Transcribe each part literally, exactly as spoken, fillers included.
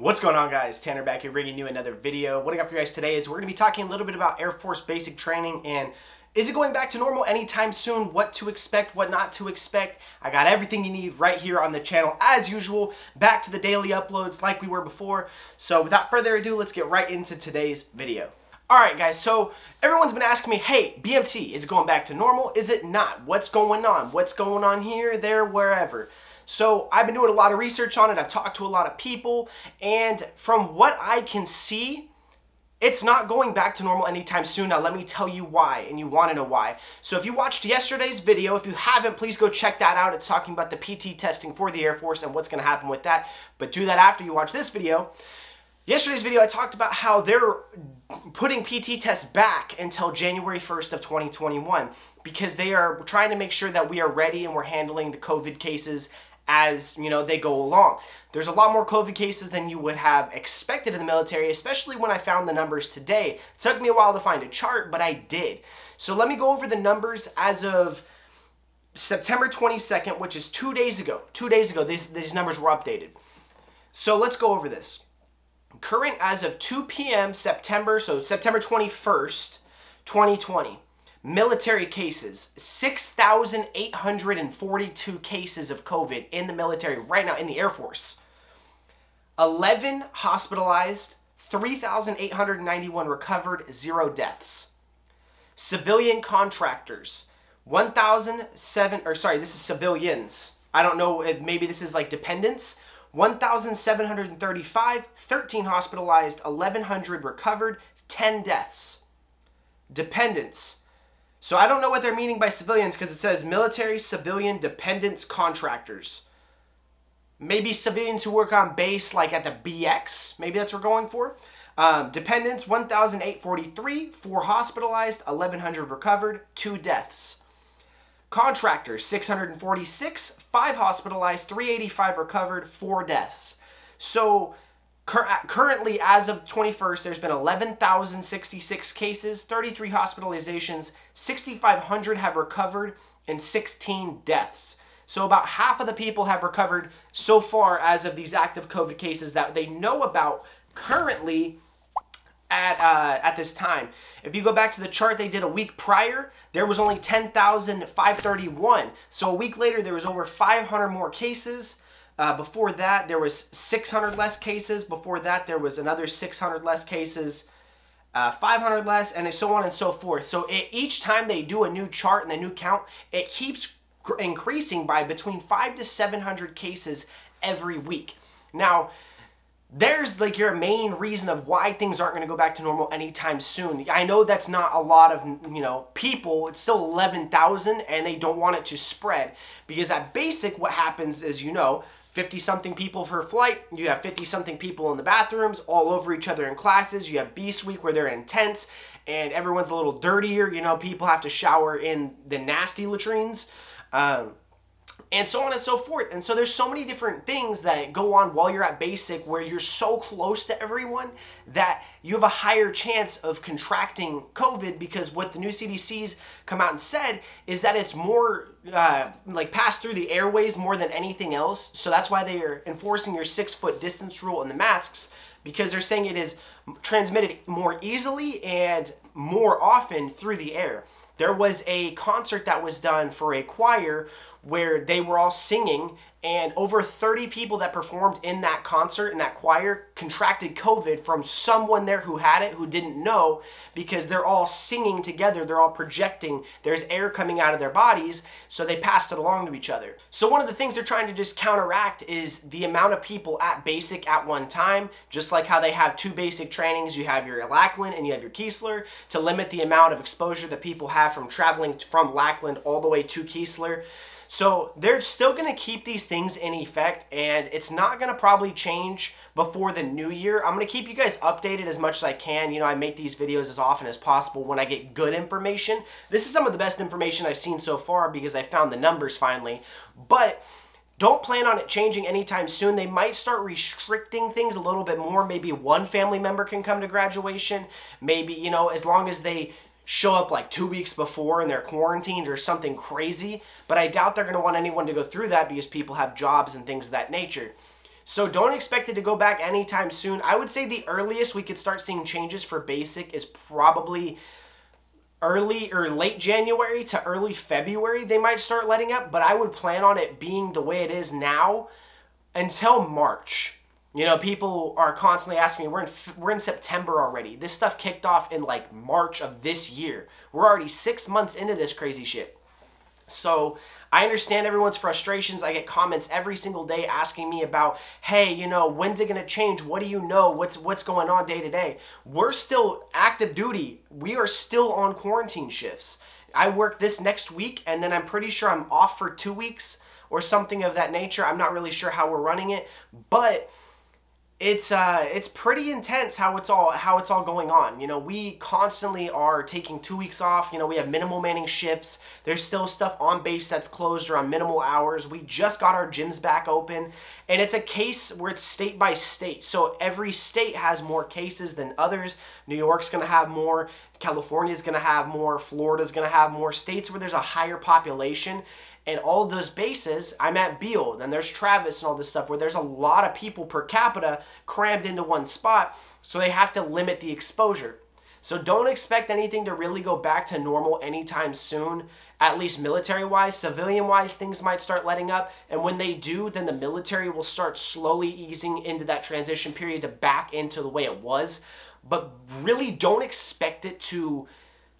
What's going on, guys? Tanner back here bringing you another video. What I got for you guys today is we're going to be talking a little bit about Air Force basic training and is it going back to normal anytime soon, what to expect, what not to expect. I got everything you need right here on the channel as usual, back to the daily uploads like we were before. So without further ado, let's get right into today's video. Alright guys, so everyone's been asking me, hey, B M T, is it going back to normal? Is it not? What's going on? What's going on here, there, wherever? So I've been doing a lot of research on it, I've talked to a lot of people, and from what I can see, it's not going back to normal anytime soon. Now let me tell you why, and you want to know why. So if you watched yesterday's video, if you haven't, please go check that out. It's talking about the P T testing for the Air Force and what's going to happen with that, but do that after you watch this video. Yesterday's video, I talked about how they're putting P T tests back until January first of twenty twenty-one because they are trying to make sure that we are ready and we're handling the COVID cases as, you know, they go along. There's a lot more COVID cases than you would have expected in the military, especially when I found the numbers today. It took me a while to find a chart, but I did. So let me go over the numbers as of September twenty-second, which is two days ago. Two days ago, these, these numbers were updated. So let's go over this. Current as of two P M September, so September twenty-first, twenty twenty. Military cases, six thousand eight hundred forty-two cases of COVID in the military right now, in the Air Force. eleven hospitalized, three thousand eight hundred ninety-one recovered, zero deaths. Civilian contractors, one thousand seven, or sorry, this is civilians. I don't know, if maybe this is like dependents. one thousand seven hundred thirty-five, thirteen hospitalized, eleven hundred recovered, ten deaths. Dependents. So I don't know what they're meaning by civilians because it says military, civilian, dependents, contractors. Maybe civilians who work on base like at the B X. Maybe that's what we're going for. Um, dependents, one thousand eight hundred forty-three, four hospitalized, eleven hundred recovered, two deaths. Contractors, six hundred forty-six, five hospitalized, three eighty-five recovered, four deaths. So cur currently as of twenty-first, there's been eleven thousand sixty-six cases, thirty-three hospitalizations, six thousand five hundred have recovered, and sixteen deaths. So about half of the people have recovered so far as of these active COVID cases that they know about currently at uh, at this time. If you go back to the chart they did a week prior, there was only ten thousand five hundred thirty-one. So a week later, there was over five hundred more cases. Uh, before that, there was six hundred less cases. Before that, there was another six hundred less cases, uh, five hundred less, and so on and so forth. So it, each time they do a new chart and a new count, it keeps increasing by between five to seven hundred cases every week. Now, there's like your main reason of why things aren't going to go back to normal anytime soon. I know that's not a lot of, you know, people. It's still eleven thousand and they don't want it to spread because at basic what happens is, you know, fifty something people for flight. You have fifty something people in the bathrooms all over each other in classes. You have Beast Week where they're intense and everyone's a little dirtier. You know, people have to shower in the nasty latrines. Um, And so on and so forth. And so there's so many different things that go on while you're at basic where you're so close to everyone that you have a higher chance of contracting COVID because what the new C D C's come out and said is that it's more uh, like passed through the airways more than anything else. So that's why they are enforcing your six foot distance rule and the masks because they're saying it is transmitted more easily and more often through the air. There was a concert that was done for a choir where they were all singing and over thirty people that performed in that concert, in that choir, contracted COVID from someone there who had it, who didn't know, because they're all singing together, they're all projecting, there's air coming out of their bodies, so they passed it along to each other. So one of the things they're trying to just counteract is the amount of people at basic at one time, just like how they have two basic trainings, you have your Lackland and you have your Kiesler, to limit the amount of exposure that people have from traveling from Lackland all the way to Kiesler. So they're still going to keep these things in effect and it's not going to probably change before the new year. I'm going to keep you guys updated as much as I can. You know, I make these videos as often as possible when I get good information. This is some of the best information I've seen so far because I found the numbers finally. But don't plan on it changing anytime soon. They might start restricting things a little bit more. Maybe one family member can come to graduation. Maybe, you know, as long as they show up like two weeks before and they're quarantined or something crazy, but I doubt they're going to want anyone to go through that because people have jobs and things of that nature. So don't expect it to go back anytime soon. I would say the earliest we could start seeing changes for basic is probably early or late January to early February. They might start letting up, but I would plan on it being the way it is now until March. You know, people are constantly asking me, we're in, we're in September already. This stuff kicked off in like March of this year. We're already six months into this crazy shit. So I understand everyone's frustrations. I get comments every single day asking me about, hey, you know, when's it going to change? What do you know? What's, what's going on day to day? We're still active duty. We are still on quarantine shifts. I work this next week, and then I'm pretty sure I'm off for two weeks or something of that nature. I'm not really sure how we're running it, but it's uh it's pretty intense how it's all how it's all going on. You know, we constantly are taking two weeks off. You know, we have minimal manning shifts. There's still stuff on base that's closed or on minimal hours. We just got our gyms back open, and it's a case where it's state by state. So every state has more cases than others. New York's gonna have more, California's gonna have more, Florida's gonna have more, states where there's a higher population. And all of those bases, I'm at Beale, then there's Travis and all this stuff where there's a lot of people per capita crammed into one spot, so they have to limit the exposure. So don't expect anything to really go back to normal anytime soon, at least military-wise. Civilian-wise, things might start letting up, and when they do, then the military will start slowly easing into that transition period to back into the way it was. But really don't expect it to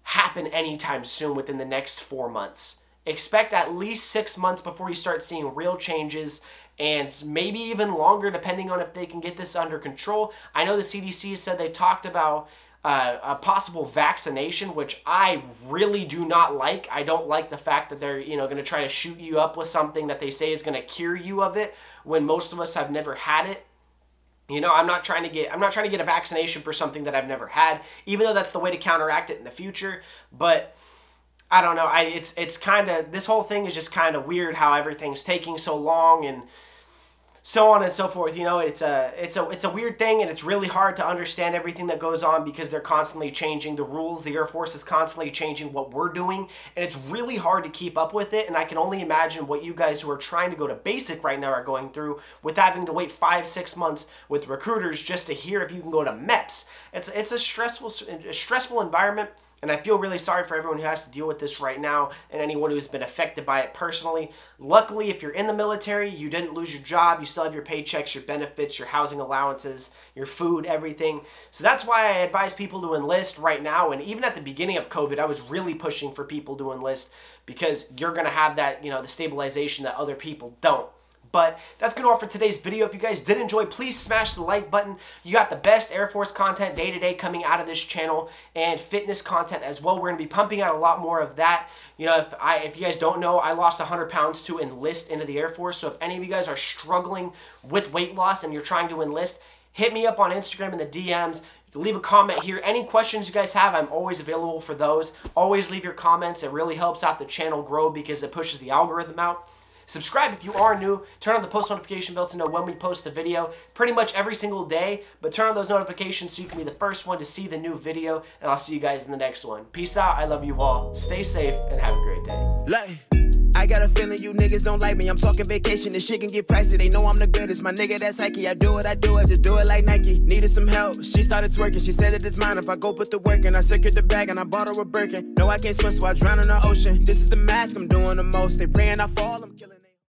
happen anytime soon within the next four months. Expect at least six months before you start seeing real changes, and maybe even longer depending on if they can get this under control. I know the C D C said they talked about uh, a possible vaccination, which I really do not like. I don't like the fact that they're, you know, going to try to shoot you up with something that they say is going to cure you of it when most of us have never had it. You know, I'm not trying to get I'm not trying to get a vaccination for something that I've never had, even though that's the way to counteract it in the future. But I don't know, I, it's it's kind of, this whole thing is just kind of weird how everything's taking so long and so on and so forth. You know, it's a, it's, a, it's a weird thing, and it's really hard to understand everything that goes on because they're constantly changing the rules. The Air Force is constantly changing what we're doing, and it's really hard to keep up with it, and I can only imagine what you guys who are trying to go to basic right now are going through with having to wait five, six months with recruiters just to hear if you can go to MEPS. It's, it's a stressful, a stressful environment. And I feel really sorry for everyone who has to deal with this right now and anyone who's been affected by it personally. Luckily, if you're in the military, you didn't lose your job. You still have your paychecks, your benefits, your housing allowances, your food, everything. So that's why I advise people to enlist right now. And even at the beginning of COVID, I was really pushing for people to enlist because you're going to have that, you know, the stabilization that other people don't. But that's going to do it for today's video. If you guys did enjoy, please smash the like button. You got the best Air Force content day to day coming out of this channel, and fitness content as well. We're going to be pumping out a lot more of that. You know, if, I, if you guys don't know, I lost one hundred pounds to enlist into the Air Force. So if any of you guys are struggling with weight loss and you're trying to enlist, hit me up on Instagram in the D Ms. Leave a comment here. Any questions you guys have, I'm always available for those. Always leave your comments. It really helps out the channel grow because it pushes the algorithm out. Subscribe if you are new. Turn on the post notification bell to know when we post a video pretty much every single day. But turn on those notifications so you can be the first one to see the new video. And I'll see you guys in the next one. Peace out. I love you all. Stay safe and have a great day. Like, I got a feeling you niggas don't like me. I'm talking vacation. This shit can get pricey. They know I'm the greatest. My nigga, that's Nike. I do what I do. I just do it like Nike. Needed some help. She started twerking. She said it is mine if I go put the work in. I secured the bag and I bought her a Birkin. No, I can't swim, so I drown in the ocean. This is the mask I'm doing the most. They praying I fall. I'm killing.